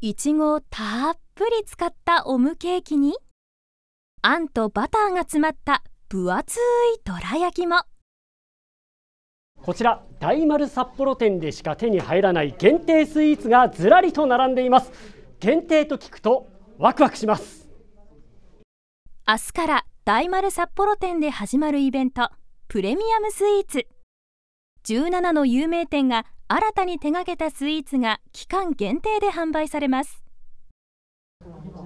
いちごをたっぷり使ったオムケーキに、あんとバターが詰まった分厚いどら焼きも。こちら大丸札幌店でしか手に入らない限定スイーツがずらりと並んでいます。限定と聞くとワクワクします。明日から大丸札幌店で始まるイベント、プレミアムスイーツ。17の有名店が新たに手掛けたスイーツが期間限定で販売されます。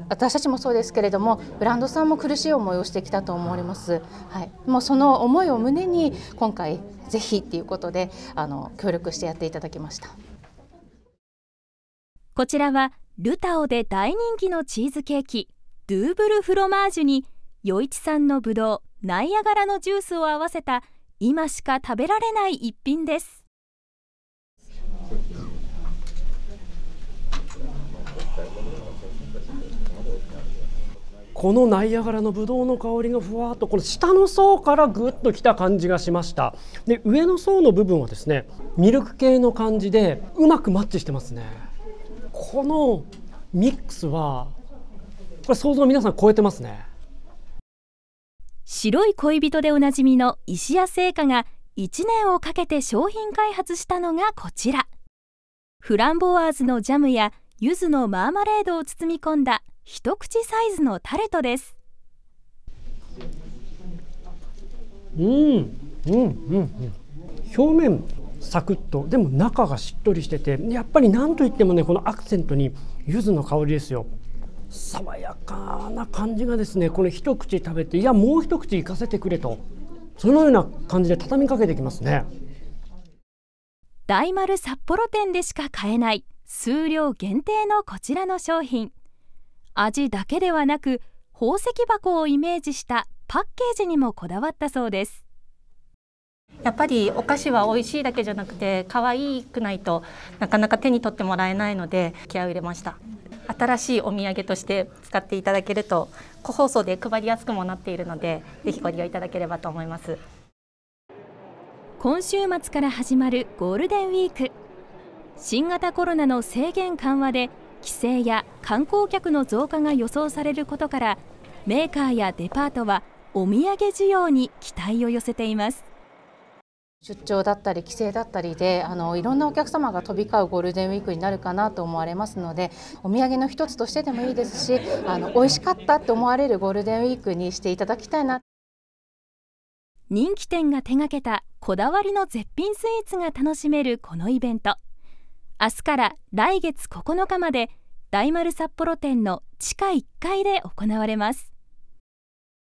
私たちもそうですけれども、ブランドさんも苦しい思いをしてきたと思われます、もうその思いを胸に今回ぜひということで協力してやっていただきました。こちらはルタオで大人気のチーズケーキ、ドゥーブルフロマージュに余一産のぶどう、ナイアガラのジュースを合わせた今しか食べられない一品です。このナイアガラのぶどうの香りがふわっとこの下の層からぐっときた感じがしました。で、上の層の部分はですね、ミルク系の感じでうまくマッチしてますね。このミックスはこれ想像の皆さん超えてますね。白い恋人でおなじみの石屋製菓が1年をかけて商品開発したのがこちら、フランボワーズのジャムや柚子のマーマレードを包み込んだ一口サイズのタルトです。表面サクッと、でも中がしっとりしてて、やっぱりなんといってもね、このアクセントに柚子の香りですよ。爽やかな感じがですね、この一口食べて、いやもう一口いかせてくれと、そのような感じで畳みかけてきますね。大丸札幌店でしか買えない数量限定のこちらの商品。味だけではなく、宝石箱をイメージしたパッケージにもこだわったそうです。やっぱりお菓子は美味しいだけじゃなくて、可愛くないとなかなか手に取ってもらえないので気合を入れました。新しいお土産として使っていただけると、個包装で配りやすくもなっているので、ぜひご利用いただければと思います。今週末から始まるゴールデンウィーク。新型コロナの制限緩和で帰省や観光客の増加が予想されることから、メーカーやデパートはお土産需要に期待を寄せています。出張だったり帰省だったりでいろんなお客様が飛び交うゴールデンウィークになるかなと思われますので、お土産の一つとしてでもいいですし、美味しかったと思われるゴールデンウィークにしていただきたいな。人気店が手掛けたこだわりの絶品スイーツが楽しめるこのイベント。明日から来月9日まで大丸札幌店の地下1階で行われます。